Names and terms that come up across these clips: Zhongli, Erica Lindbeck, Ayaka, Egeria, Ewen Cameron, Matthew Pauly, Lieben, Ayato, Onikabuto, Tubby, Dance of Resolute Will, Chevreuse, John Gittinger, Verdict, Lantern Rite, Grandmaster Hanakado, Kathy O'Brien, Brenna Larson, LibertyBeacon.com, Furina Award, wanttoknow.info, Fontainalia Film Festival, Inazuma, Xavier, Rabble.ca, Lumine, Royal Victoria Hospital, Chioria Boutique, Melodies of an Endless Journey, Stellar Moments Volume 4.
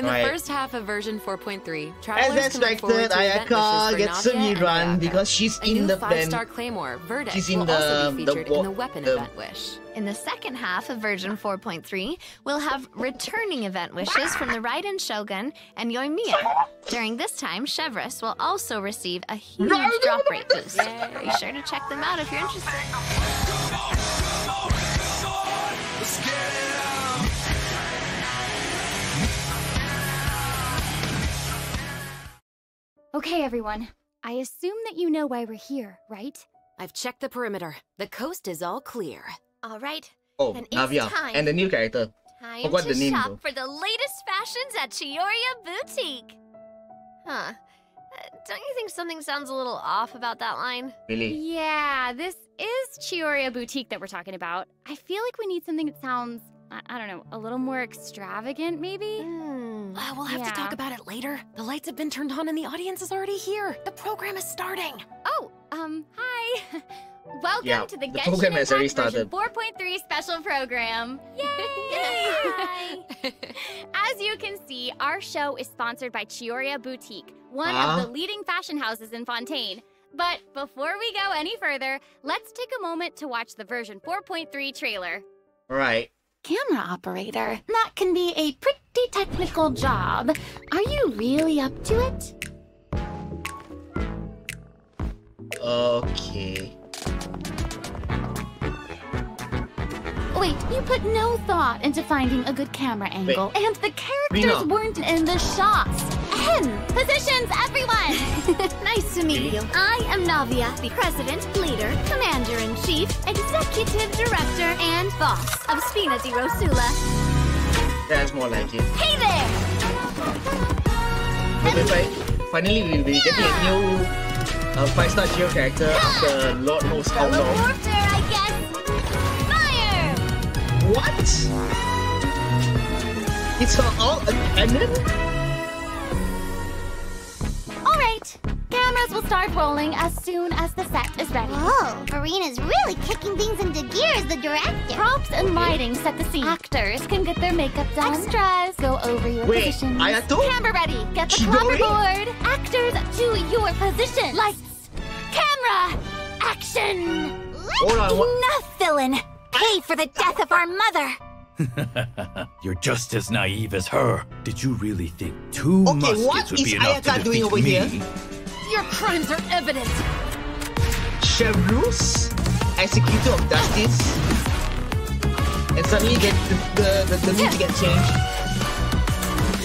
In the first half of version 4.3, travelers as expected, Ayaka gets a rerun because she's in the five-star claymore. Verdict she's in will the, also be featured in the weapon event wish. In the second half of version 4.3, we'll have returning event wishes from the Raiden Shogun and Yoimiya. During this time, Chevreuse will also receive a huge drop rate boost. Be sure to check them out if you're interested. Okay, everyone. I assume that you know why we're here, right? I've checked the perimeter. The coast is all clear. All right. Oh, then Navia. It's time. And the new character. Forgot the name, shop though. For the latest fashions at Chioria Boutique. Huh. Don't you think something sounds a little off about that line? Really? Yeah, this is Chioria Boutique that we're talking about. I feel like we need something that sounds, I don't know, a little more extravagant, maybe? We'll have to talk about it later. The lights have been turned on and the audience is already here. The program is starting. Oh, hi. Welcome to the Genshin Impact version 4.3 special program. Yay! Hi. As you can see, our show is sponsored by Chioria Boutique, one of the leading fashion houses in Fontaine. But before we go any further, let's take a moment to watch the version 4.3 trailer. All right. Camera operator, that can be a pretty technical job. Are you really up to it? Okay. Wait, you put no thought into finding a good camera angle, and the characters weren't in the shots. Positions, everyone! Nice to meet you. I am Navia, the President, Leader, Commander-in-Chief, Executive Director, and Boss of Spina di Rosula. That's more like it. Hey there! Finally, we'll be getting a new 5-star geo character after Lord knows how long. I guess. Fire! What? It's all canon? Cameras will start rolling as soon as the set is ready. Oh, Furina's really kicking things into gear as the director. Props and lighting set the scene. Actors can get their makeup done. Extras go over your positions. Ayato? Camera ready. Get the clapperboard. Actors to your position. Lights, camera, action. Enough, villain. Pay for the death of our mother. You're just as naive as her. Did you really think two muskets would be enough to defeat me? Your crimes are evident. Chevreuse, executor of justice, and suddenly the need to get changed.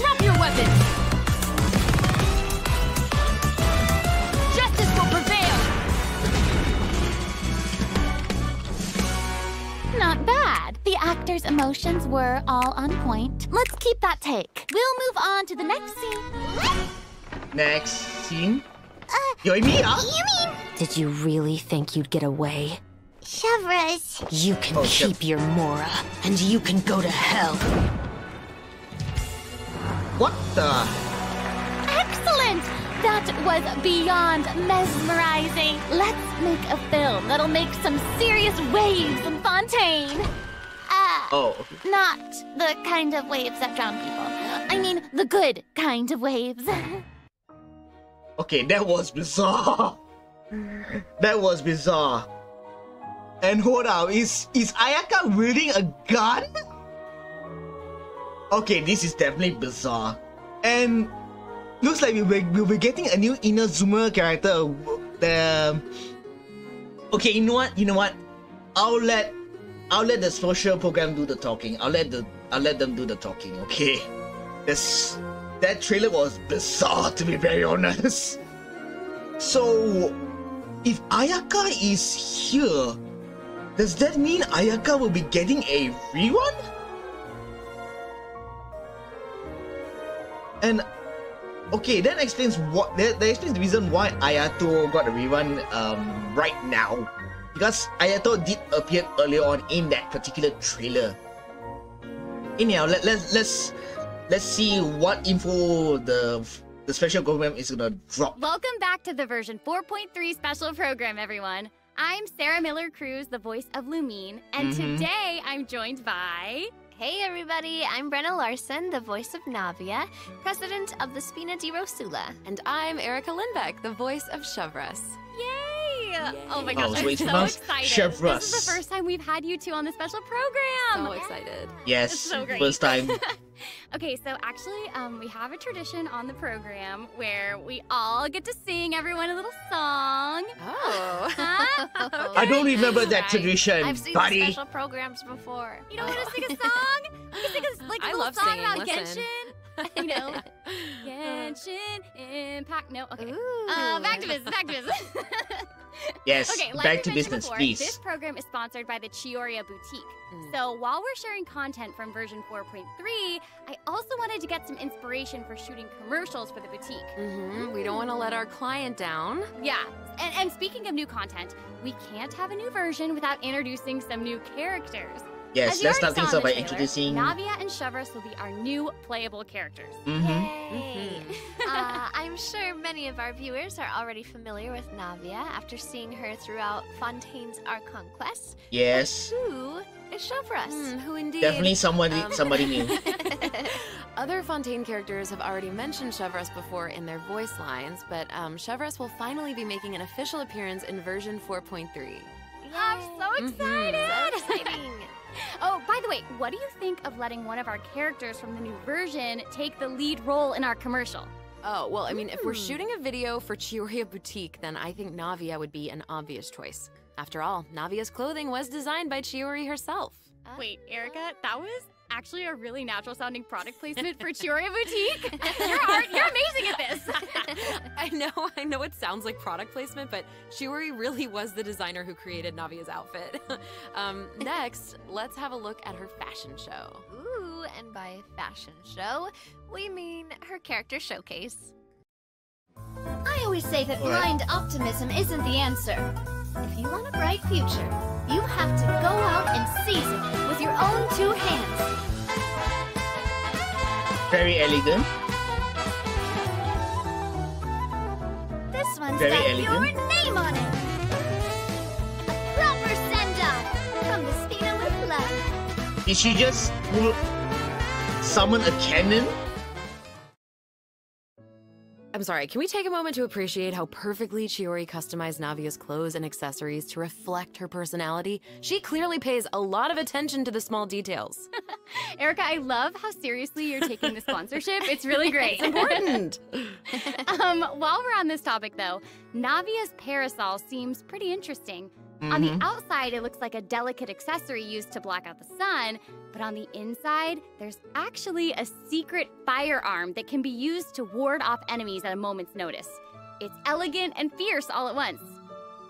Drop your weapon. Justice will prevail. Not bad. The actors' emotions were all on point. Let's keep that take. We'll move on to the next scene. Next scene? Yoimiya? You mean... Did you really think you'd get away? Chevreuse. You can keep your Mora, and you can go to hell. What the... Excellent! That was beyond mesmerizing. Let's make a film that'll make some serious waves in Fontaine. Not the kind of waves that drown people. I mean, the good kind of waves. Okay, that was bizarre. That was bizarre. And hold on, is Ayaka wielding a gun? Okay, this is definitely bizarre. And looks like we'll be getting a new Inazuma character. Okay, you know what? I'll let the social program do the talking. I'll let them do the talking. Okay, that trailer was bizarre, to be very honest. So, if Ayaka is here, does that mean Ayaka will be getting a rerun? And okay, that explains what that explains the reason why Ayato got a rerun right now. Because Ayato did appear earlier on in that particular trailer. Anyhow, let's see what info the special program is gonna drop. Welcome back to the version 4.3 special program, everyone. I'm Sarah Miller-Cruz, the voice of Lumine, and today I'm joined by Hey everybody, I'm Brenna Larson, the voice of Navia, president of the Spina di Rosula. And I'm Erica Lindbeck, the voice of Chevreuse. Yay! Oh my gosh, I'm so excited. Chevreuse. This is the first time we've had you two on the special program. So excited. Yes, it's so great. First time. Okay, so actually, we have a tradition on the program where we all get to sing everyone a little song. Oh. Huh? Okay. I don't remember that tradition, buddy. I've seen special programs before. You don't want to sing a song? You can sing a, a little song singing, about Genshin. You know? Genshin Impact. No, okay. Back to business, back to business. Yes, okay, back to business, please. This program is sponsored by the Chioria Boutique. So while we're sharing content from version 4.3, I also wanted to get some inspiration for shooting commercials for the boutique. We don't want to let our client down. Yeah, and speaking of new content, we can't have a new version without introducing some new characters. Yes, let's start things off by introducing... Navia and Chevreuse will be our new playable characters. Yay! I'm sure many of our viewers are already familiar with Navia after seeing her throughout Fontaine's Our Conquest. Yes. But who is Chevreuse? Who indeed? Definitely somebody new. Other Fontaine characters have already mentioned Chevreuse before in their voice lines, but Chevreuse will finally be making an official appearance in version 4.3. I'm so excited! So exciting! Oh, by the way, what do you think of letting one of our characters from the new version take the lead role in our commercial? Oh, well, I mean, if we're shooting a video for Chioria Boutique, then I think Navia would be an obvious choice. After all, Navia's clothing was designed by Chiori herself. Wait, Erica, that was actually a really natural-sounding product placement for Chioria Boutique? You're amazing at this! I know it sounds like product placement, but Chiori really was the designer who created Navia's outfit. Next, let's have a look at her fashion show. Ooh, and by fashion show, we mean her character showcase. I always say that blind optimism isn't the answer. If you want a bright future, you have to go out and seize it with your own two hands. Very elegant. This one's got your name on it. A proper send-off from the Spina with love. Did she just summon a cannon? I'm sorry, can we take a moment to appreciate how perfectly Chiori customized Navia's clothes and accessories to reflect her personality? She clearly pays a lot of attention to the small details. Erica, I love how seriously you're taking the sponsorship. It's really great. It's important. While we're on this topic, though, Navia's parasol seems pretty interesting. On the outside, it looks like a delicate accessory used to block out the sun, but on the inside, there's actually a secret firearm that can be used to ward off enemies at a moment's notice. It's elegant and fierce all at once,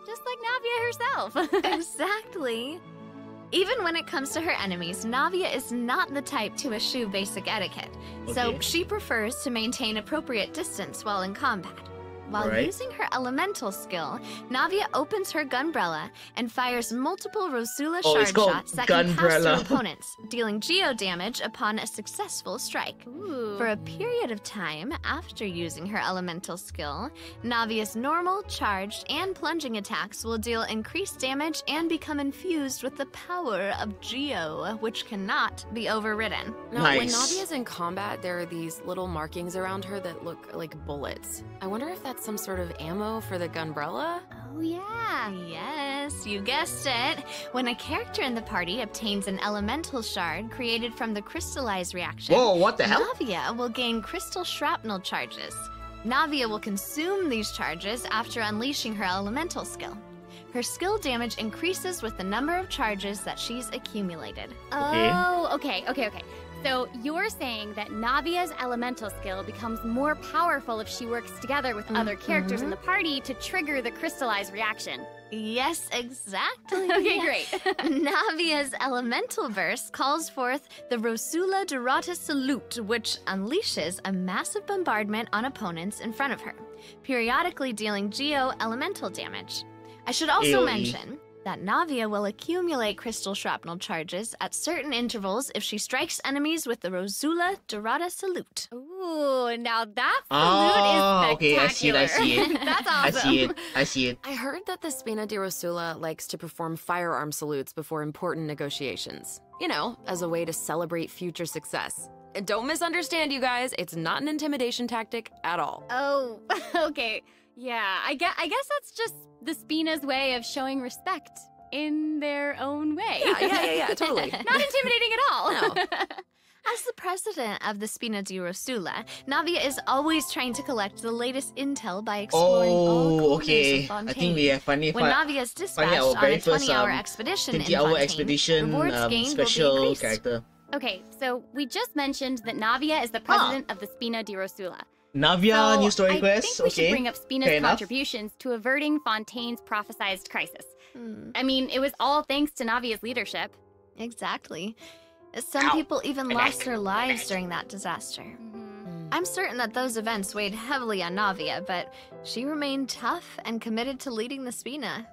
just like Navia herself. Exactly. Even when it comes to her enemies, Navia is not the type to eschew basic etiquette, so she prefers to maintain appropriate distance while in combat. While using her elemental skill, Navia opens her gunbrella and fires multiple Rosula shard shots that can pass through opponents, dealing geo damage upon a successful strike. For a period of time after using her elemental skill, Navia's normal, charged, and plunging attacks will deal increased damage and become infused with the power of geo, which cannot be overridden. Now, when Navia's in combat, there are these little markings around her that look like bullets. I wonder if that's some sort of ammo for the gunbrella? Oh yeah! Yes, you guessed it! When a character in the party obtains an elemental shard created from the crystallized reaction, Navia will gain crystal shrapnel charges. Navia will consume these charges after unleashing her elemental skill. Her skill damage increases with the number of charges that she's accumulated. Oh, okay. So you're saying that Navia's elemental skill becomes more powerful if she works together with other characters in the party to trigger the crystallized reaction. Yes, exactly. Okay, great. Navia's elemental burst calls forth the Rosula Dorata Salute, which unleashes a massive bombardment on opponents in front of her, periodically dealing geo elemental damage. I should also mention that Navia will accumulate crystal shrapnel charges at certain intervals if she strikes enemies with the Rosula Dorata Salute. Ooh, now that flute is spectacular. Okay, I see it. That's awesome. I see it. I heard that the Spina di Rosula likes to perform firearm salutes before important negotiations. You know, as a way to celebrate future success. And don't misunderstand, you guys. It's not an intimidation tactic at all. Oh, okay. Yeah, I guess that's just the Spina's way of showing respect in their own way. Yeah, totally. Not intimidating at all. No. As the president of the Spina di Rosula, Navia is always trying to collect the latest intel by exploring all corners of Fontaine. I think we have finally Navia's dispatched on a 20-hour expedition in Fontaine, rewards gained special will be character. Okay, so we just mentioned that Navia is the president of the Spina di Rosula. Navia, so new story quest. I think we should bring up Spina's contributions to averting Fontaine's prophesized crisis. I mean, it was all thanks to Navia's leadership. Exactly. Some people even lost their lives during that disaster. I'm certain that those events weighed heavily on Navia, but she remained tough and committed to leading the Spina.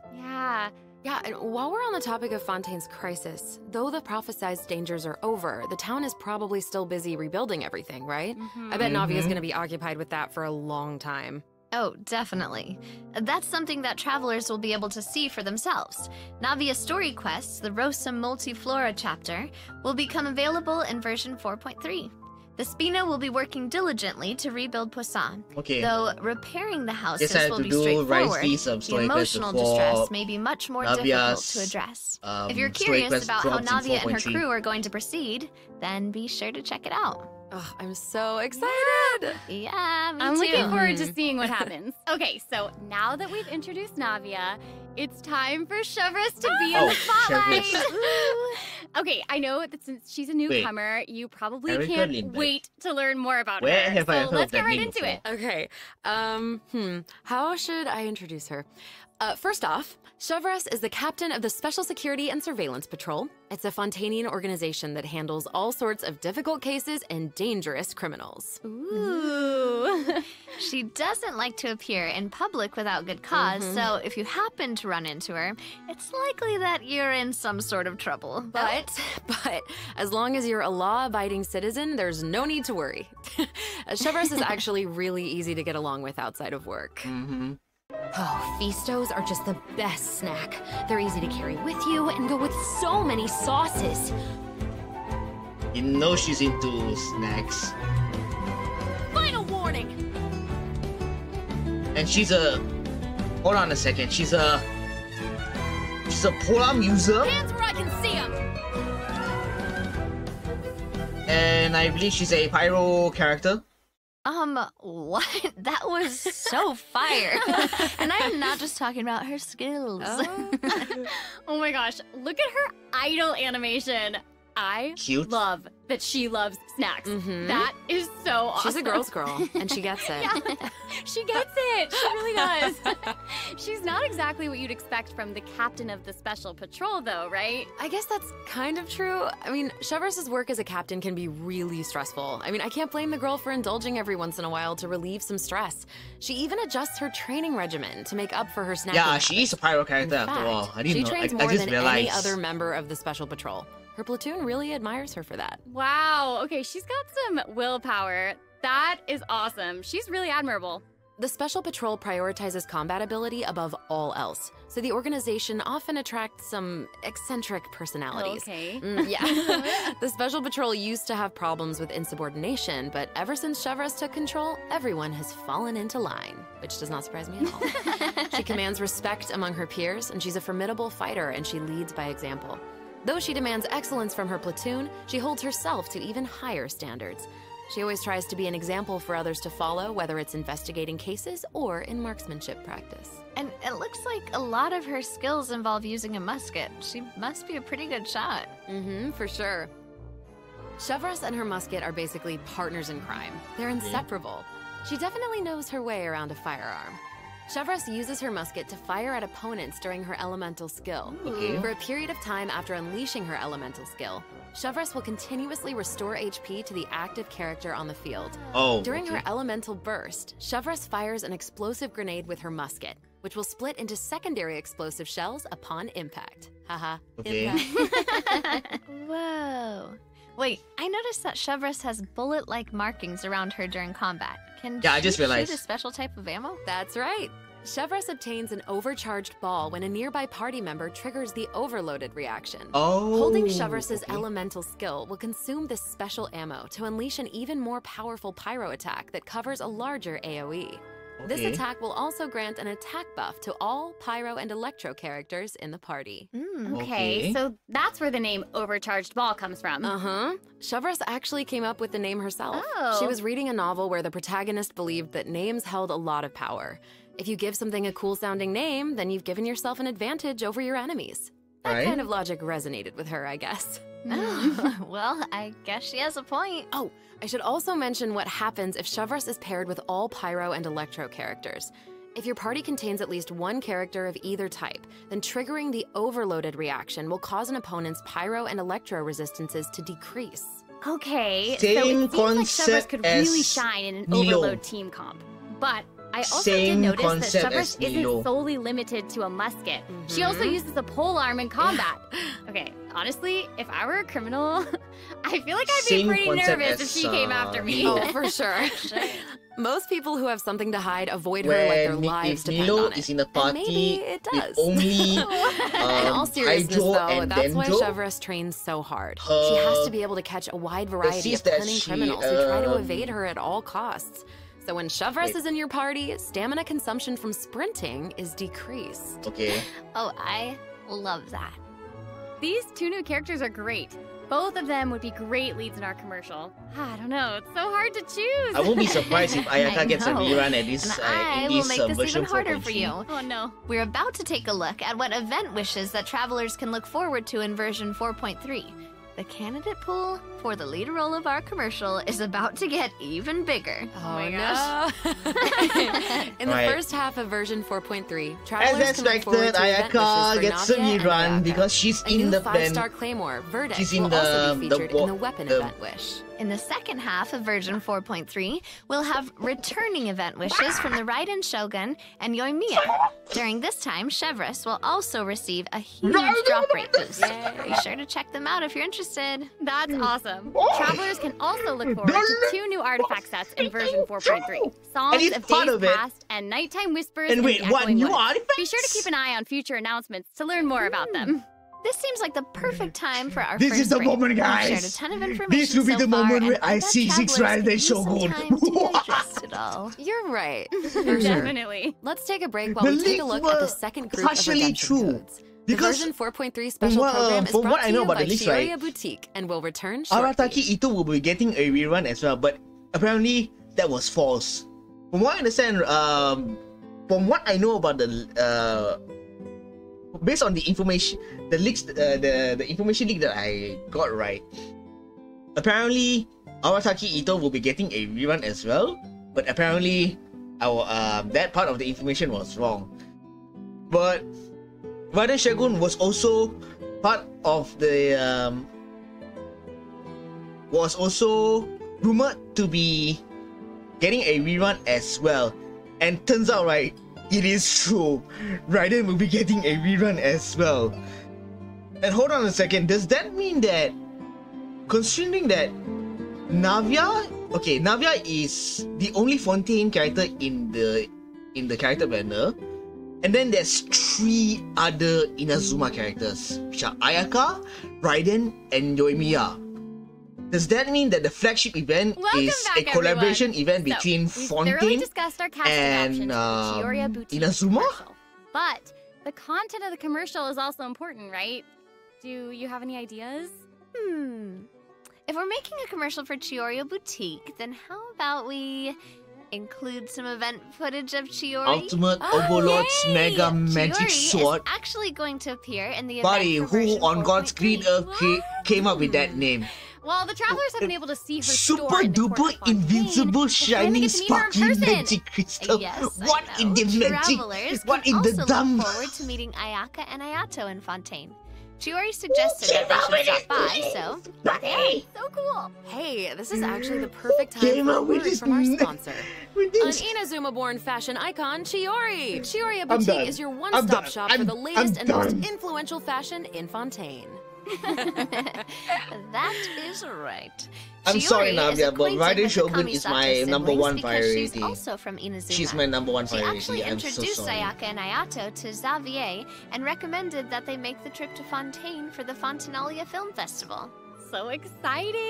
Yeah, and while we're on the topic of Fontaine's crisis, though the prophesized dangers are over, the town is probably still busy rebuilding everything, right? I bet Navia's gonna be occupied with that for a long time. Oh, definitely. That's something that travelers will be able to see for themselves. Navia's story quests, the Rosa Multiflora chapter, will become available in version 4.3. The Spina will be working diligently to rebuild Poisson. Though repairing the houses will be straightforward, the emotional distress may be much more difficult to address. If you're curious about how Navia and her crew are going to proceed, then be sure to check it out. Oh, I'm so excited! Yeah, me too. I'm looking forward to seeing what happens. Okay, so now that we've introduced Navia, it's time for Chevreuse to be in the spotlight. Okay, I know that since she's a newcomer, you probably can't wait to learn more about her. So let's get right into it. Okay, how should I introduce her? First off, Chevreuse is the captain of the Special Security and Surveillance Patrol. It's a Fontainian organization that handles all sorts of difficult cases and dangerous criminals. Ooh. She doesn't like to appear in public without good cause, so if you happen to run into her, it's likely that you're in some sort of trouble. But as long as you're a law-abiding citizen, there's no need to worry. Chevreuse is actually really easy to get along with outside of work. Oh, Feastos are just the best snack. They're easy to carry with you and go with so many sauces. You know she's into snacks. Final warning! And she's a... Hold on a second, she's a polearm user? Hands where I can see them! And I believe she's a pyro character. What? That was so fire. And I'm not just talking about her skills. Oh my gosh, look at her idol animation. I love that she loves snacks. That is so awesome. She's a girl's girl, and she gets it. She gets it. She really does. She's not exactly what you'd expect from the captain of the special patrol, though, right? I guess that's kind of true. I mean, Chevreuse's work as a captain can be really stressful. I mean, I can't blame the girl for indulging every once in a while to relieve some stress. She even adjusts her training regimen to make up for her snacking. Yeah, she is a pyro character after all. I didn't know. She trains more than any other member of the special patrol. Her platoon really admires her for that. Wow, okay, she's got some willpower. That is awesome. She's really admirable. The Special Patrol prioritizes combat ability above all else, so the organization often attracts some eccentric personalities. The Special Patrol used to have problems with insubordination, but ever since Chevreuse took control, everyone has fallen into line, which does not surprise me at all. She commands respect among her peers, and she's a formidable fighter, and she leads by example. Though she demands excellence from her platoon, she holds herself to even higher standards. She always tries to be an example for others to follow, whether it's investigating cases or in marksmanship practice. And it looks like a lot of her skills involve using a musket. She must be a pretty good shot. For sure. Chevreuse and her musket are basically partners in crime. They're inseparable. She definitely knows her way around a firearm. Chevreuse uses her musket to fire at opponents during her elemental skill. For a period of time after unleashing her elemental skill, Chevreuse will continuously restore HP to the active character on the field. During her elemental burst, Chevreuse fires an explosive grenade with her musket, which will split into secondary explosive shells upon impact. Impact. Whoa. Wait, I noticed that Chevreuse has bullet-like markings around her during combat. Can yeah, she I just realized. Shoot a special type of ammo? That's right. Chevreuse obtains an overcharged ball when a nearby party member triggers the overloaded reaction. Oh, holding Chevreuse's elemental skill will consume this special ammo to unleash an even more powerful pyro attack that covers a larger AoE. This attack will also grant an attack buff to all pyro and electro characters in the party. Okay, so that's where the name Overcharged Ball comes from. Chevreuse actually came up with the name herself. She was reading a novel where the protagonist believed that names held a lot of power. If you give something a cool-sounding name, then you've given yourself an advantage over your enemies. That kind of logic resonated with her, I guess. Well, I guess she has a point. Oh, I should also mention what happens if Chevreuse is paired with all Pyro and Electro characters. If your party contains at least one character of either type, then triggering the overloaded reaction will cause an opponent's Pyro and Electro resistances to decrease. Okay, same so it seems like Chevreuse could really shine in an overload team comp, but I also did notice that Chevreuse isn't solely limited to a musket. She also uses a polearm in combat. Okay, honestly, if I were a criminal, I feel like I'd be pretty nervous if she came after me. Oh, for sure. Most people who have something to hide avoid her like their lives depend on it. Is in a party, and maybe it does. Only, in all seriousness, though, that's why Chevreuse trains so hard. She has to be able to catch a wide variety of cunning criminals who try to evade her at all costs. So when Chevreuse is in your party, stamina consumption from sprinting is decreased. Oh, I love that. These two new characters are great. Both of them would be great leads in our commercial. I don't know, it's so hard to choose. I won't be surprised if Ayaka gets a rerun at this in this version 4.2. I will make this even harder for you. Oh no. We're about to take a look at what event wishes that travelers can look forward to in version 4.3. The candidate pool for the lead role of our commercial is about to get even bigger. Oh no! In the first half of version 4.3, travelers as expected, Ayaka gets a rerun because she's in the five-star claymore. Verdict she's in will also be featured in the weapon event wish. In the second half of version 4.3, we'll have returning event wishes from the Raiden Shogun and Yoimiya. During this time, Chevreuse will also receive a huge drop rate boost. Be sure to check them out if you're interested. That's awesome. Travelers can also look forward to two new artifact sets in version 4.3. Songs of Days Past and Nighttime Whispers. And wait, what new artifacts? Be sure to keep an eye on future announcements to learn more about them. This seems like the perfect time for our first break. This is the moment, guys. We've shared a ton of information. This will be the moment where I see six Raiden Shogun. You're right. Definitely. Let's take a break while we take a look at the second group of redemption codes. The version 4.3 special program is brought to you by Chioria Boutique and will return shortly. Arataki Ito will be getting a rerun as well, but apparently that was false. From what I understand, from what I know about the based on the information, the leaks, the information leak that I got right, apparently Arataki Ito will be getting a rerun as well, but apparently our that part of the information was wrong. But Raiden Shogun was also part of the was also rumored to be getting a rerun as well, and turns out right. It is true. Raiden will be getting a rerun as well. And hold on a second. Does that mean that, considering that Navia, okay, Navia is the only Fontaine character in the character banner, and then there's three other Inazuma characters, which are Ayaka, Raiden, and Yoimiya. Does that mean that the flagship event is a collaboration event between Fontaine and Inazuma? But the content of the commercial is also important, right? Do you have any ideas? If we're making a commercial for Chioria Boutique, then how about we include some event footage of Chiori? Ultimate Overlord's Mega Magic Sword. Chiori is actually going to appear in the event. Buddy, who on God's green earth came up with that name? Well, the travelers have been able to see her super duper invincible shining sparkling magic crystal. What in the magic? What in the dumb? Look forward to meeting Ayaka and Ayato in Fontaine. Chiori suggested that they should stop by, so so cool. Hey, this is actually the perfect time from our sponsor. An Inazuma-born fashion icon, Chiori. Chioria Boutique is your one-stop shop for the latest and most influential fashion in Fontaine. That is right. I'm sorry, Navia, but Raiden Shogun is my number 1 priority. She's also from Inazuma. She's my number 1 priority. She actually introduced Ayaka and Ayato to Xavier and recommended that they make the trip to Fontaine for the Fontainalia Film Festival. So exciting!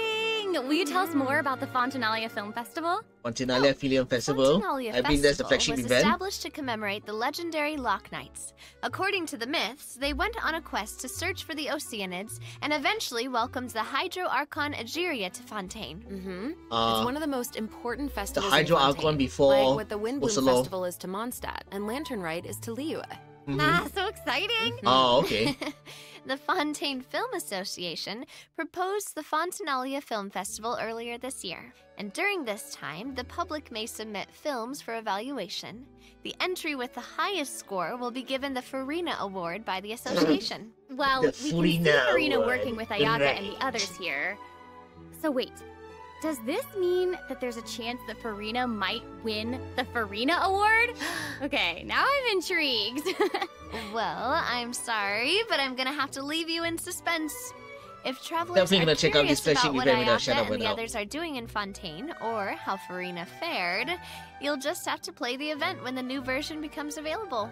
Will you tell us more about the Fontainalia Film Festival? Fontainalia Film Festival? I mean, that's a flagship event. It was established to commemorate the legendary Loch Knights. According to the myths, they went on a quest to search for the Oceanids and eventually welcomed the Hydro Archon Egeria to Fontaine. It's one of the most important festivals in Fontaine. The Hydro Archon before Oslo. Like what the Windbloom Festival is to Mondstadt and Lantern Rite is to Liyue. Ah, so exciting! Oh, okay. The Fontaine Film Association proposed the Fontainalia Film Festival earlier this year. And during this time, the public may submit films for evaluation. The entry with the highest score will be given the Furina Award by the association. Well, we can see Furina working with Ayaka and the others here. So wait, does this mean that there's a chance that Furina might win the Furina Award? Okay, now I'm intrigued. Well, I'm sorry, but I'm gonna have to leave you in suspense. If travelers are curious about what Ayaka and the others are doing in Fontaine, or how Furina fared, you'll just have to play the event when the new version becomes available.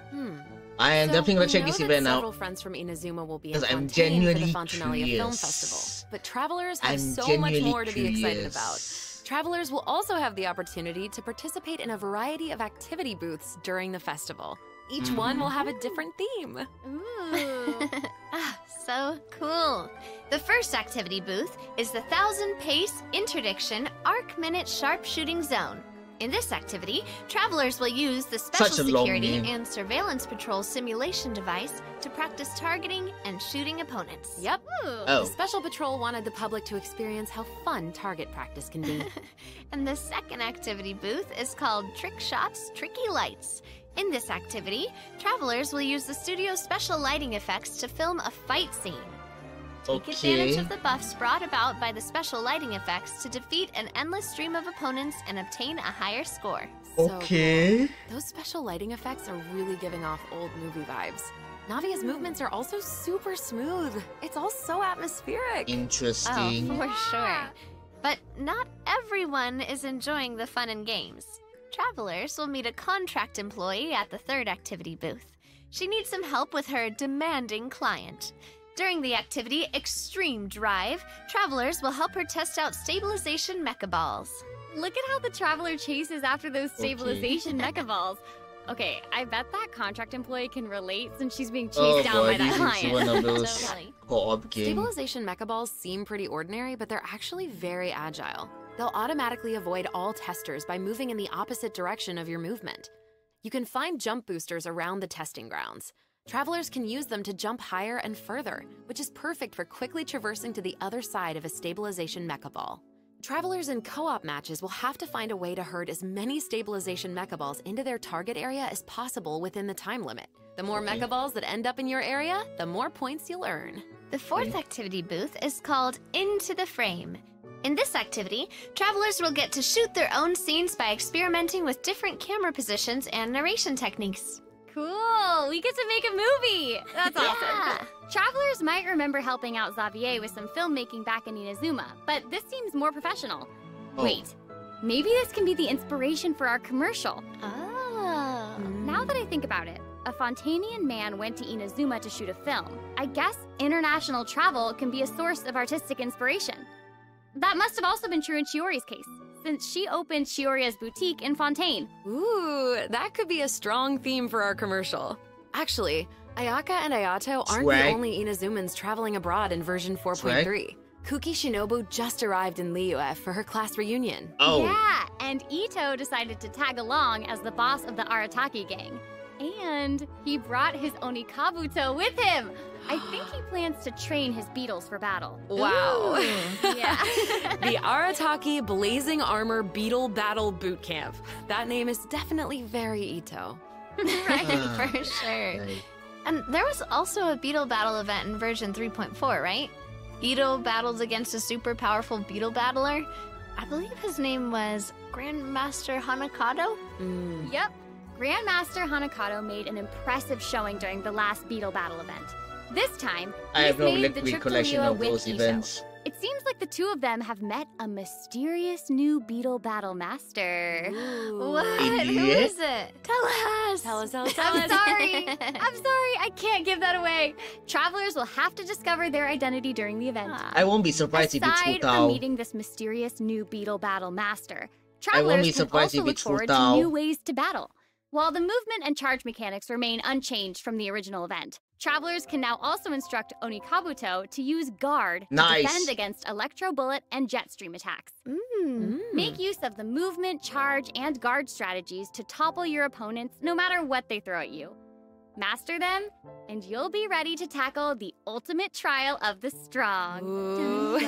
I am definitely gonna check this event out. Several friends from Inazuma will be in Fontaine for the Fontainalia Film Festival, but travelers have so much more to be excited about. Travelers will also have the opportunity to participate in a variety of activity booths during the festival. Each one will have a different theme. Ooh. So cool. The first activity booth is the 1,000-pace interdiction arc-minute sharpshooting zone. In this activity, travelers will use the special security and surveillance patrol simulation device to practice targeting and shooting opponents. Yep. Oh. The special patrol wanted the public to experience how fun target practice can be. And the second activity booth is called Trick Shots, Tricky Lights. In this activity, travelers will use the studio's special lighting effects to film a fight scene. Take advantage of the buffs brought about by the special lighting effects to defeat an endless stream of opponents and obtain a higher score. So cool. Those special lighting effects are really giving off old movie vibes. Navia's movements are also super smooth. It's all so atmospheric. Interesting. Oh, for sure. But not everyone is enjoying the fun and games. Travelers will meet a contract employee at the third activity booth. She needs some help with her demanding client. During the activity Extreme Drive, travelers will help her test out stabilization mecha balls. Look at how the traveler chases after those stabilization mecha balls. Okay, I bet that contract employee can relate since she's being chased down by that client. One of those Stabilization mecha balls seem pretty ordinary, but they're actually very agile. They'll automatically avoid all testers by moving in the opposite direction of your movement. You can find jump boosters around the testing grounds. Travelers can use them to jump higher and further, which is perfect for quickly traversing to the other side of a stabilization mecha ball. Travelers in co-op matches will have to find a way to herd as many stabilization mecha balls into their target area as possible within the time limit. The more mecha balls that end up in your area, the more points you'll earn. The fourth activity booth is called Into the Frame. In this activity, travelers will get to shoot their own scenes by experimenting with different camera positions and narration techniques. Cool! We get to make a movie! That's awesome! Travelers might remember helping out Xavier with some filmmaking back in Inazuma, but this seems more professional. Wait, maybe this can be the inspiration for our commercial. Oh. Now that I think about it, a Fontainian man went to Inazuma to shoot a film. I guess international travel can be a source of artistic inspiration. That must have also been true in Chiori's case, since she opened Chioria's Boutique in Fontaine. Ooh, that could be a strong theme for our commercial. Actually, Ayaka and Ayato aren't the only Inazumans traveling abroad in version 4.3. Kuki Shinobu just arrived in Liyue for her class reunion. Yeah, and Ito decided to tag along as the boss of the Arataki gang. And he brought his Onikabuto with him. I think he plans to train his beetles for battle. Wow. Yeah. The Arataki Blazing Armor Beetle Battle Boot Camp. That name is definitely very Ito. For sure. And there was also a beetle battle event in version 3.4, right? Ito battles against a super powerful beetle battler. I believe his name was Grandmaster Hanakado? Yep. Grandmaster Hanakado made an impressive showing during the last beetle battle event. This time, I have no liquid collection of those events. It seems like the two of them have met a mysterious new beetle battle master. Ooh. What? Who is it? Tell us! Tell us, I'm sorry! I'm sorry, I can't give that away! Travelers will have to discover their identity during the event. I won't be surprised if it's Wu Tao. Aside from meeting this mysterious new beetle battle master, travelers can also look forward to new ways to battle. While the movement and charge mechanics remain unchanged from the original event, travelers can now also instruct Onikabuto to use guard to defend against electro bullet and jet stream attacks. Make use of the movement, charge, and guard strategies to topple your opponents no matter what they throw at you. Master them, and you'll be ready to tackle the ultimate trial of the strong.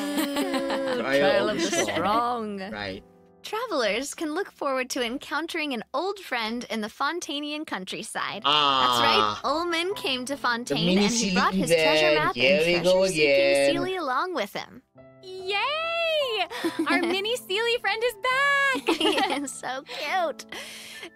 Trial of the strong. Right. Travelers can look forward to encountering an old friend in the Fontanian countryside. That's right, Ullman came to Fontaine and he brought his treasure map and treasure-seeking Seelie along with him. Yay! Our mini Seelie friend is back! He is so cute!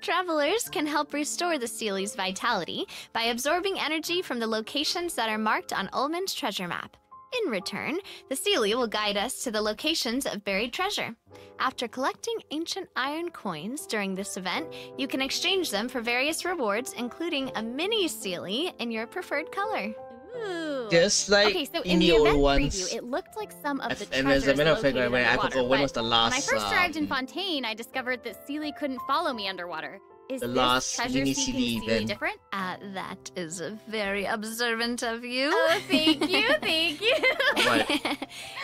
Travelers can help restore the Seelie's vitality by absorbing energy from the locations that are marked on Ullman's treasure map. In return, the Seelie will guide us to the locations of buried treasure. After collecting ancient iron coins during this event, you can exchange them for various rewards, including a mini Seelie in your preferred color. Ooh. Just like in the old ones. Preview, it looked like some of the treasures as a matter of fact, I forgot when was the last. When I first arrived in Fontaine, I discovered that Seelie couldn't follow me underwater. Is the last mini-CD event different? That is very observant of you. Oh, thank you, thank you. What?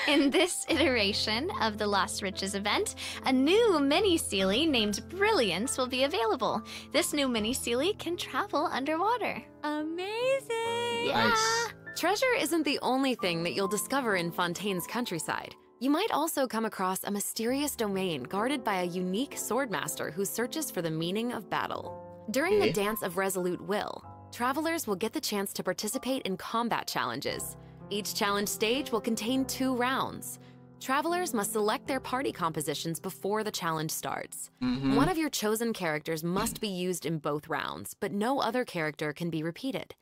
In this iteration of the Lost Riches event, a new mini-Seelie named Brilliance will be available. This new mini-Seelie can travel underwater. Amazing! Yeah. Nice. Treasure isn't the only thing that you'll discover in Fontaine's countryside. You might also come across a mysterious domain guarded by a unique swordmaster who searches for the meaning of battle. During the Dance of Resolute Will, travelers will get the chance to participate in combat challenges. Each challenge stage will contain 2 rounds. Travelers must select their party compositions before the challenge starts. One of your chosen characters must be used in both rounds, but no other character can be repeated.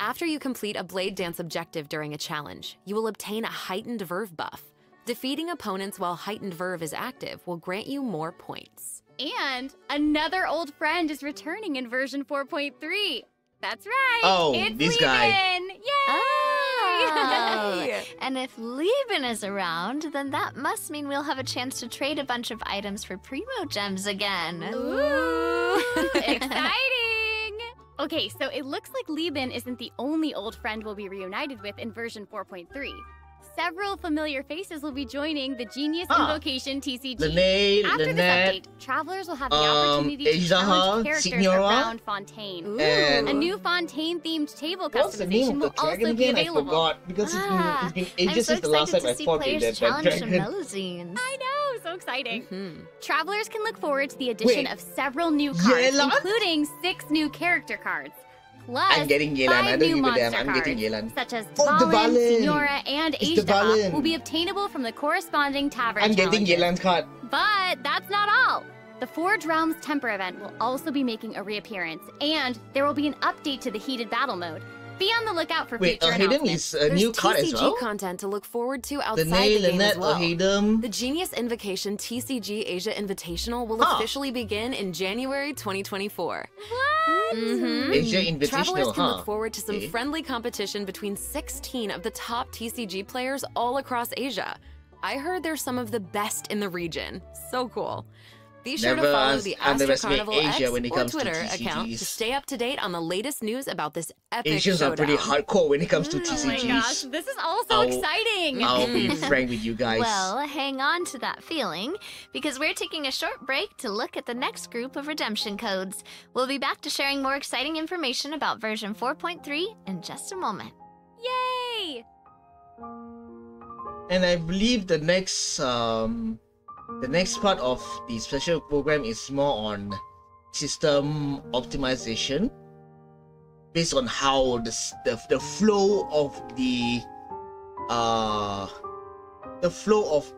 After you complete a Blade Dance objective during a challenge, you will obtain a Heightened Verve buff. Defeating opponents while Heightened Verve is active will grant you more points. And another old friend is returning in version 4.3. That's right. It's this Lieben. Yay! Oh. And if Lieben is around, then that must mean we'll have a chance to trade a bunch of items for Primo Gems again. Ooh! Exciting! Okay, so it looks like Lieben isn't the only old friend we'll be reunited with in version 4.3. Several familiar faces will be joining the Genius Invocation TCG. After this update, travelers will have the opportunity to challenge characters around Fontaine. And a new Fontaine-themed table customization will also be available. I know, so exciting. Travelers can look forward to the addition of several new cards, including 6 new character cards. Plus, I'm getting Yelan. I don't give a damn. I'm getting Yelan. Such as Balin, Signora, and Asia will be obtainable from the corresponding tavern. I'm getting Yelan's card. But that's not all. The Forge Realms Temper event will also be making a reappearance, and there will be an update to the Heated Battle mode. Be on the lookout for future announcements. There's new card TCG as well? Content to look forward to outside the game as well. The Genius Invocation TCG Asia Invitational will officially begin in January 2024. What? Asia Invitational, travelers can look forward to some friendly competition between 16 of the top TCG players all across Asia. I heard they're some of the best in the region. So cool. Be sure to follow the Astro Carnival Asia or Twitter account to stay up to date on the latest news about this epic Asians showdown. Asians are pretty hardcore when it comes to TCGs. Oh my gosh, this is all so exciting! I'll be frank with you guys. Well, hang on to that feeling, because we're taking a short break to look at the next group of redemption codes. We'll be back to sharing more exciting information about version 4.3 in just a moment. Yay! And I believe the next part of the special program is more on system optimization based on how the flow of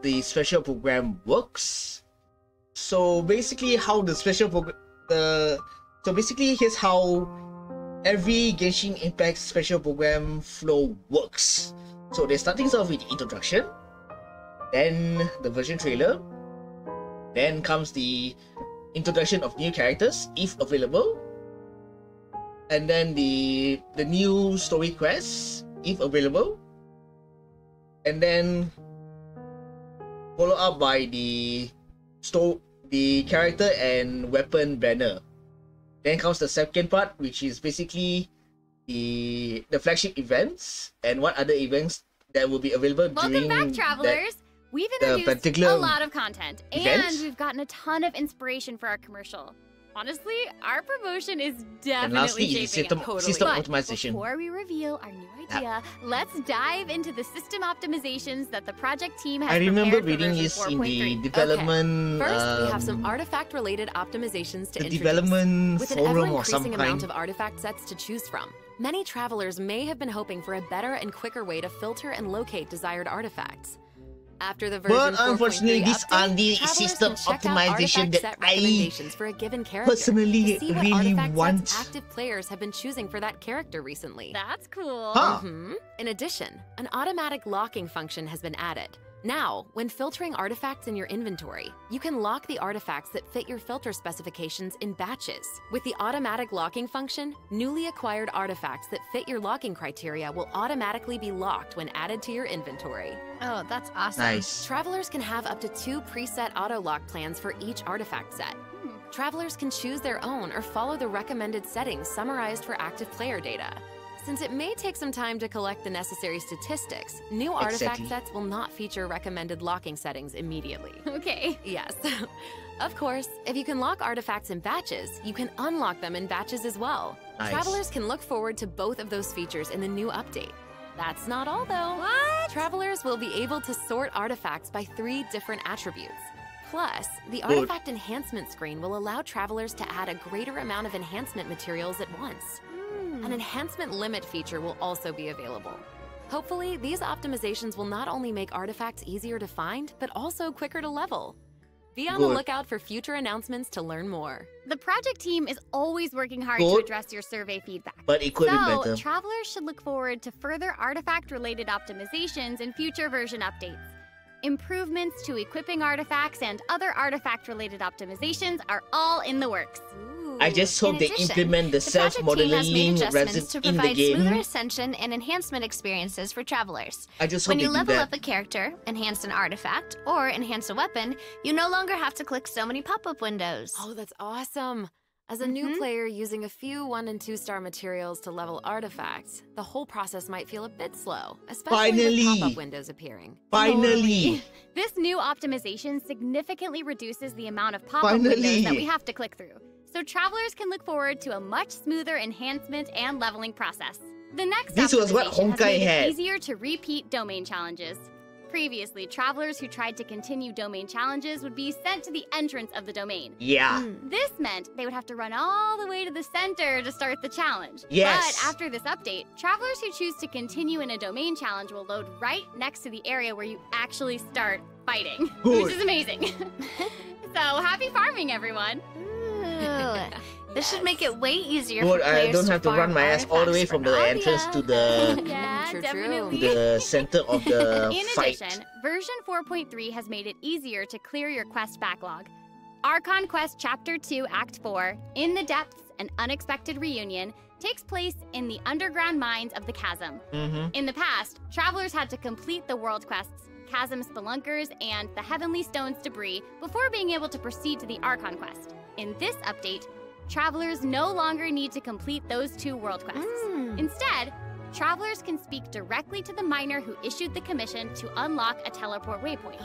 the special program works. So basically here's how every Genshin Impact special program flow works. So they're starting off with the introduction, then the version trailer, then comes the introduction of new characters if available, and then the new story quests if available, and then follow up by the character and weapon banner. Then comes the second part, which is basically the flagship events and what other events that will be available during. Welcome back, travelers. We've introduced a lot of content and we've gotten a ton of inspiration for our commercial. Honestly, our promotion is definitely shaping up totally. But before we reveal our new idea, let's dive into the system optimizations that the project team has prepared for version 4.3. I remember reading this in the development. Okay. First, we have some artifact-related optimizations to introduce. Development with an ever-increasing amount of artifact sets to choose from. Many travelers may have been hoping for a better and quicker way to filter and locate desired artifacts. After the version 4.3 unfortunately, these are the system optimization that I for a given personally really want. Active players have been choosing for that character recently. That's cool. Huh. Mm-hmm. In addition, an automatic locking function has been added. Now, when filtering artifacts in your inventory, you can lock the artifacts that fit your filter specifications in batches. With the automatic locking function, newly acquired artifacts that fit your locking criteria will automatically be locked when added to your inventory. Oh, that's awesome. Nice. Travelers can have up to 2 preset auto-lock plans for each artifact set. Travelers can choose their own or follow the recommended settings summarized for active player data. Since it may take some time to collect the necessary statistics, new artifact sets will not feature recommended locking settings immediately. Okay. Yes. Of course, if you can lock artifacts in batches, you can unlock them in batches as well. Nice. Travelers can look forward to both of those features in the new update. That's not all, though. What? Travelers will be able to sort artifacts by 3 different attributes. Plus, the artifact enhancement screen will allow travelers to add a greater amount of enhancement materials at once. An enhancement limit feature will also be available. Hopefully, these optimizations will not only make artifacts easier to find, but also quicker to level. Be on the lookout for future announcements to learn more. The project team is always working hard to address your survey feedback. But it could be better. So, travelers should look forward to further artifact-related optimizations in future version updates. Improvements to equipping artifacts and other artifact-related optimizations are all in the works. I just hope they implement the self-modeling residents in the game. The project team has made adjustments to provide smoother ascension and enhancement experiences for travelers. I just hope when you level up a character, enhance an artifact, or enhance a weapon, you no longer have to click so many pop-up windows. Oh, that's awesome. As a new player using a few 1- and 2-star materials to level artifacts, the whole process might feel a bit slow, especially with pop-up windows appearing. Finally! This new optimization significantly reduces the amount of pop-up windows that we have to click through. So travelers can look forward to a much smoother enhancement and leveling process. The next optimization is easier to repeat domain challenges. Previously, travelers who tried to continue domain challenges would be sent to the entrance of the domain. Yeah. This meant they would have to run all the way to the center to start the challenge. Yes. But after this update, travelers who choose to continue in a domain challenge will load right next to the area where you actually start fighting, which is amazing. So happy farming, everyone. This should make it way easier for players. I don't have to run my ass all the way from the entrance to the to the center of the fight. In addition, version 4.3 has made it easier to clear your quest backlog. Archon Quest Chapter 2 Act 4, In the Depths, An Unexpected Reunion, takes place in the underground mines of the Chasm. In the past, travelers had to complete the world quests, Chasm Spelunkers, and the Heavenly Stones Debris before being able to proceed to the Archon Quest. In this update, travelers no longer need to complete those 2 world quests. Instead, travelers can speak directly to the miner who issued the commission to unlock a teleport waypoint.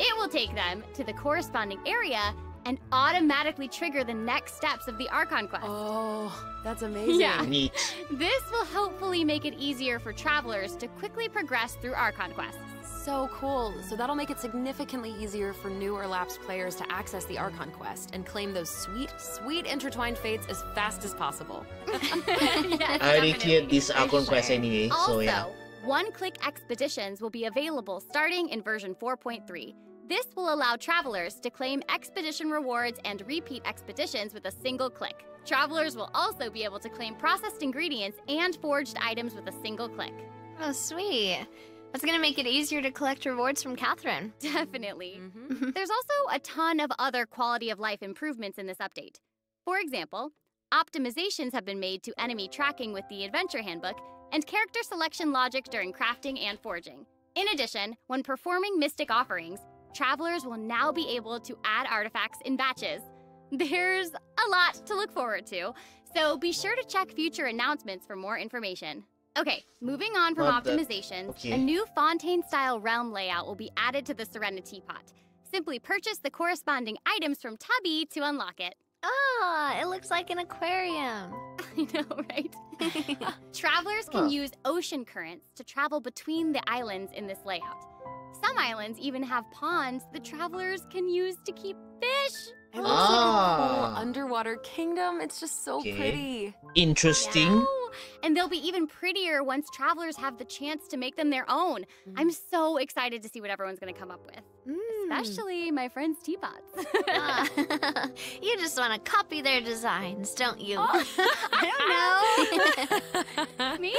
It will take them to the corresponding area and automatically trigger the next steps of the Archon Quest. Oh, that's amazing. Yeah. Neat. This will hopefully make it easier for travelers to quickly progress through Archon Quests. So cool. So that'll make it significantly easier for new or lapsed players to access the Archon Quest and claim those sweet, sweet intertwined fates as fast as possible. I already cleared this Archon Quest anyway, so yeah. Also, one-click expeditions will be available starting in version 4.3. This will allow travelers to claim expedition rewards and repeat expeditions with a single click. Travelers will also be able to claim processed ingredients and forged items with a single click. Oh, sweet. That's gonna make it easier to collect rewards from Catherine. Definitely. Mm-hmm. There's also a ton of other quality of life improvements in this update. For example, optimizations have been made to enemy tracking with the Adventure Handbook and character selection logic during crafting and forging. In addition, when performing mystic offerings, travelers will now be able to add artifacts in batches. There's a lot to look forward to, so be sure to check future announcements for more information. Okay, moving on from optimizations, a new Fontaine-style realm layout will be added to the Serena Teapot. Simply purchase the corresponding items from Tubby to unlock it. Ah, it looks like an aquarium. I know, right? Travelers can use ocean currents to travel between the islands in this layout. Some islands even have ponds that travelers can use to keep fish. It looks like a cool underwater kingdom. It's just so pretty. Interesting. And they'll be even prettier once travelers have the chance to make them their own. I'm so excited to see what everyone's going to come up with. Especially my friends' teapots. You just want to copy their designs, don't you? Oh. I don't know. Maybe.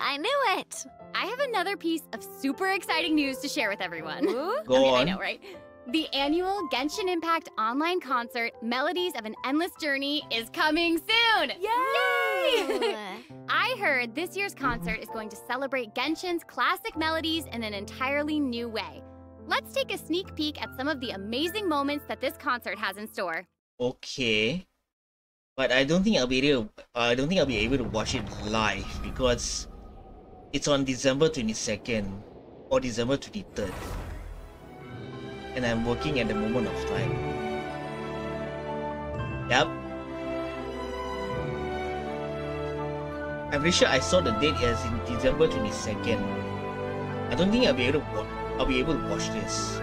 I knew it. I have another piece of super exciting news to share with everyone. Go on. I know, right? The annual Genshin Impact online concert, Melodies of an Endless Journey, is coming soon! Yay! I heard this year's concert is going to celebrate Genshin's classic melodies in an entirely new way. Let's take a sneak peek at some of the amazing moments that this concert has in store. Okay. But I don't think I'll be able to, watch it live because it's on December 22nd or December 23rd. And I'm working at the moment of time. Yep. I'm pretty sure I saw the date as in December 22nd. I don't think I'll be able to watch. this.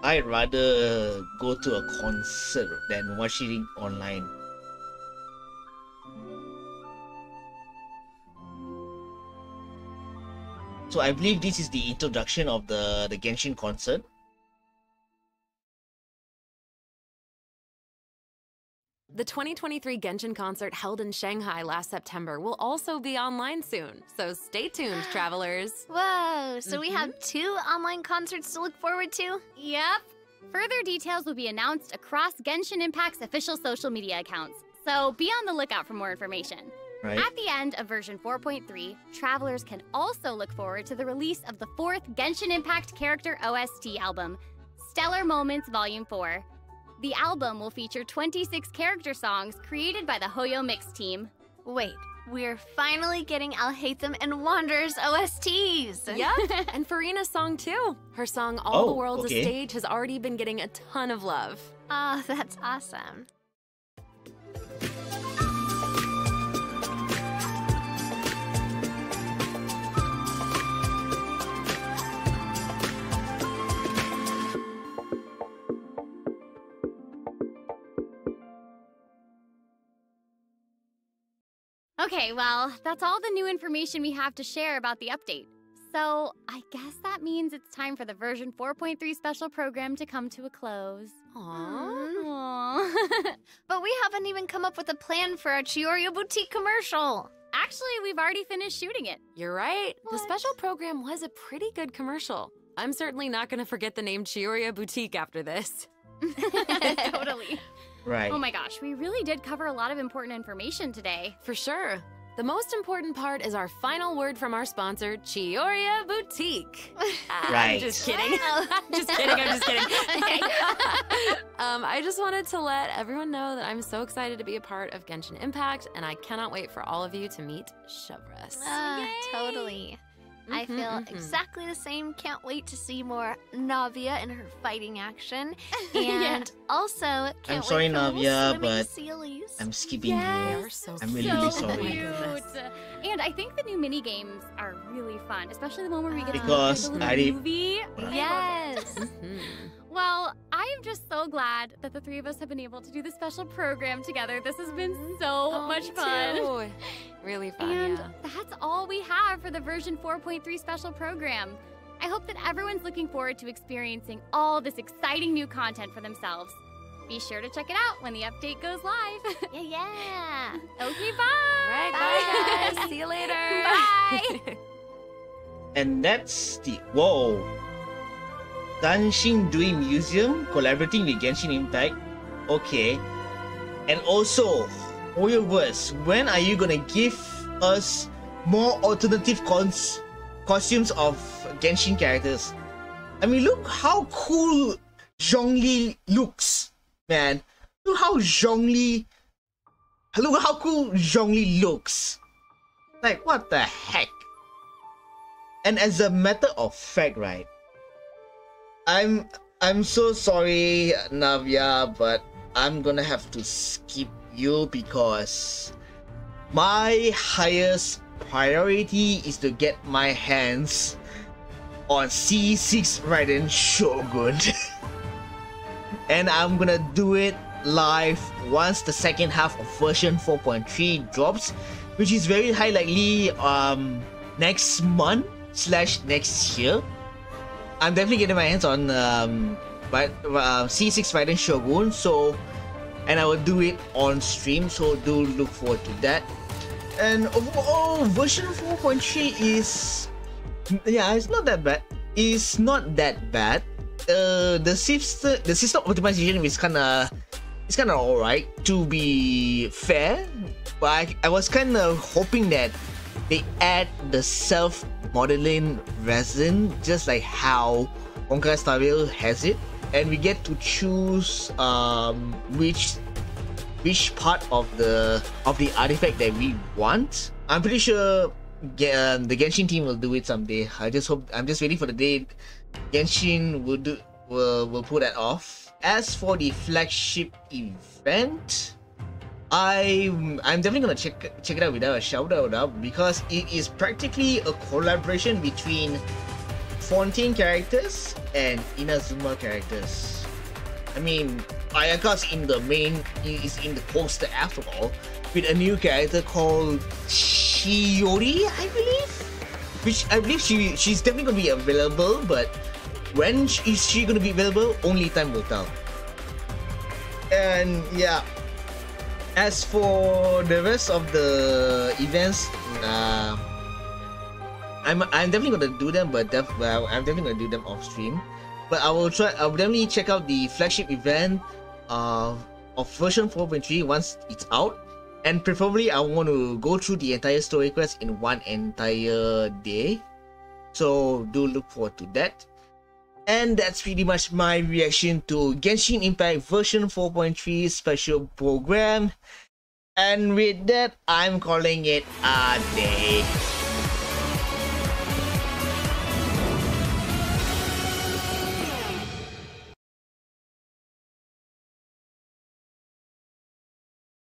I'd rather go to a concert than watching it online. So I believe this is the introduction of the Genshin concert. The 2023 Genshin concert held in Shanghai last September will also be online soon, so stay tuned, travelers. Whoa, so we have two online concerts to look forward to? Yep. Further details will be announced across Genshin Impact's official social media accounts, so be on the lookout for more information. Right. At the end of version 4.3, travelers can also look forward to the release of the 4th Genshin Impact character OST album, Stellar Moments Volume 4. The album will feature 26 character songs created by the Hoyo Mix team. Wait, we're finally getting I'll Hate Them and Wanderers OSTs! Yep, and Furina's song too. Her song All the World's a Stage has already been getting a ton of love. Oh, that's awesome. Okay, well, that's all the new information we have to share about the update. So, I guess that means it's time for the version 4.3 special program to come to a close. Aww. But we haven't even come up with a plan for our Chioria Boutique commercial. Actually, we've already finished shooting it. You're right. What? The special program was a pretty good commercial. I'm certainly not going to forget the name Chioria Boutique after this. Totally. Right. Oh my gosh, we really did cover a lot of important information today. For sure. The most important part is our final word from our sponsor, Chioria Boutique. Right. I'm just kidding. I'm just kidding. I just wanted to let everyone know that I'm so excited to be a part of Genshin Impact, and I cannot wait for all of you to meet Chevreuse. Totally. I feel exactly the same. Can't wait to see more Navia and her fighting action. And also, can't I'm sorry, Navia, but Seelies. I'm skipping you. So I'm really sorry. And I think the new mini games are really fun, especially the moment where we get to the movie. Well, I am just so glad that the three of us have been able to do this special program together. This has been so much fun. Really fun, and that's all we have for the version 4.3 special program. I hope that everyone's looking forward to experiencing all this exciting new content for themselves. Be sure to check it out when the update goes live. Okay, bye! All right, bye, guys. See you later. Bye! And that's the... Danshin Dream Museum collaborating with Genshin Impact. Okay. And also, Hoyoverse, when are you gonna give us more alternative costumes of Genshin characters? I mean, look how cool Zhongli looks, man. Look how cool Zhongli looks. Like, what the heck? And as a matter of fact, right? I'm so sorry, Navia, but I'm gonna have to skip you because my highest priority is to get my hands on C6 Raiden Shogun. And I'm gonna do it live once the second half of version 4.3 drops, which is very high likely next month / next year. I'm definitely getting my hands on C6 Raiden Shogun, so, and I will do it on stream, so do look forward to that. And overall, version 4.3 is, it's not that bad. It's not that bad. The system optimization is kinda alright, to be fair. But I was kinda hoping that they add the self-modeling resin, just like how Honkai Star Rail has it, and we get to choose which part of the artifact that we want. I'm pretty sure the Genshin team will do it someday. I just hope. I'm just waiting for the day Genshin will pull that off. As for the flagship event, I'm definitely gonna check it out without a shout out because it is practically a collaboration between Fontaine characters and Inazuma characters. I mean, Ayaka's is in the poster after all, with a new character called Chiori, I believe. Which I believe she's definitely gonna be available, but when is she gonna be available? Only time will tell. And yeah. As for the rest of the events, I'm definitely gonna do them, but I'm definitely gonna do them off stream. But I will try. I will definitely check out the flagship event of version 4.3 once it's out, and preferably I want to go through the entire story quest in one entire day. So do look forward to that. And that's pretty much my reaction to Genshin Impact version 4.3 special program. And with that, I'm calling it a day.